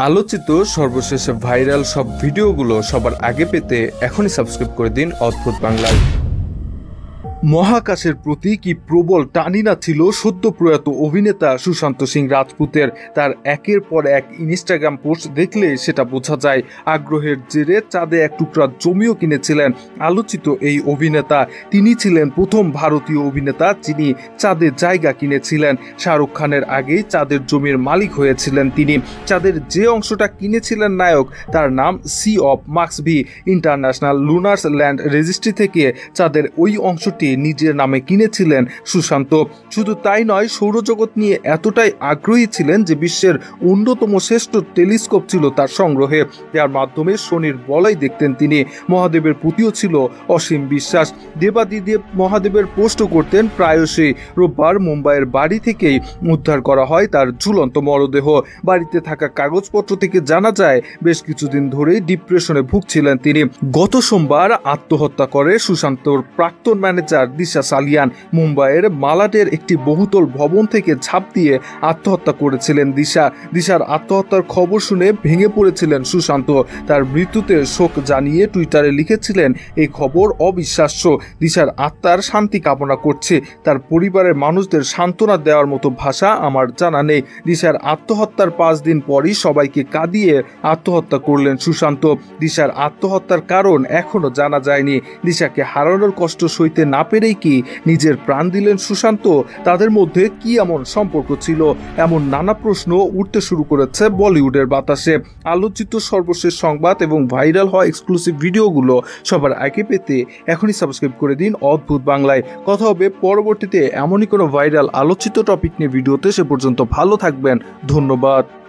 आलोचित सर्वशेष viral सब भिडियोगुलो सबार आगे पेते एखोनी सबस्क्राइब करे दिन अद्भुत बांगला। महाकाशेर प्रति कि प्रबल टानी ना छिलो सद्य प्रयात अभिनेता सुशांत सिंह राजपूतेर। तार एकेर पर एक इन्स्टाग्राम पोस्ट देखले सेटा बोझा जाय आग्रहेर जेरे चाँदे एक टुकड़ा जमिओ किनेछिलेन आलोचित एई अभिनेता। तिनि छिलेन प्रथम भारतीय अभिनेता जिनि चाँदे जायगा किनेछिलेन। शाहरुख खानेर आगेई चाँदेर जमिर मालिक हयेछिलेन तिनि। चाँदेर जे अंशटा किनेछिलेन नायक तार नाम सी अफ मार्क्स भि। इंटरनैशनल लुनार लैंड रेजिस्ट्री थेके चाँदेर ओई अंशटी নিজের নামে কিনেছিলেন সুশান্ত। শুধু তাই নয়, সৌরজগৎ নিয়ে এতটাই আগ্রহী ছিলেন যে বিশ্বের অন্যতম শ্রেষ্ঠ টেলিস্কোপ ছিল তার সংগ্রহে, যার মাধ্যমে শনির বলয় দেখতেন তিনি। মহাদেবের প্রতিও ছিল অসীম বিশ্বাস। দেবাদিদেব মহাদেবের পোস্ট করতেন প্রায়শই। রোববার মুম্বাইয়ের বাড়ি থেকেই উদ্ধার করা হয় তার ঝুলন্ত মরদেহ। বাড়িতে থাকা কাগজপত্র থেকে জানা যায় বেশ কিছুদিন ধরেই ডিপ্রেশনে ভুগছিলেন তিনি। গত সোমবার আত্মহত্যা করে সুশান্তর প্রাক্তন ম্যানেজার दिशा सालियान। मुम्बईर मालाटेर एक बहुतल भवन थेके झाप दिए आत्महत्या करेछिलेन दिशा। दिशार आत्महत्यार खबर शुने भेंगे पड़ेछिलेन सुशांत। तार मृत्युते शोक जानिए टुइटारे लिखेछिलेन एई खबर अविश्वास्य। दिशार आत्मार शांति कामना करछि। तार परिवारेर मानुषदेर सान्त्वना देवार मतो भाषा आमार जाना नेई। दिशार आत्महत्यार 5 दिन परेई सबाइके कादिये आत्महत्या करलेन सुशांत। दिशार आत्महत्यार कारण एखोनो जाना जायनि। दिशाके हारानोर कष्ट सइते ना পেরেই কি নিজের প্রাণ দিলেন সুশান্ত? তাদের মধ্যে কি এমন সম্পর্ক ছিল? এমন নানা প্রশ্ন উঠতে শুরু করেছে বলিউডের বাতাসে। আলোচিত সর্বশেষ সংবাদ এবং ভাইরাল হওয়া এক্সক্লুসিভ ভিডিওগুলো সবার আগে পেতে এখনই সাবস্ক্রাইব করে দিন অদ্ভুত বাংলায়। কথা হবে পরবর্তীতে এমনই কোনো ভাইরাল আলোচিত টপিক নিয়ে ভিডিওতে। সে পর্যন্ত ভালো থাকবেন। ধন্যবাদ।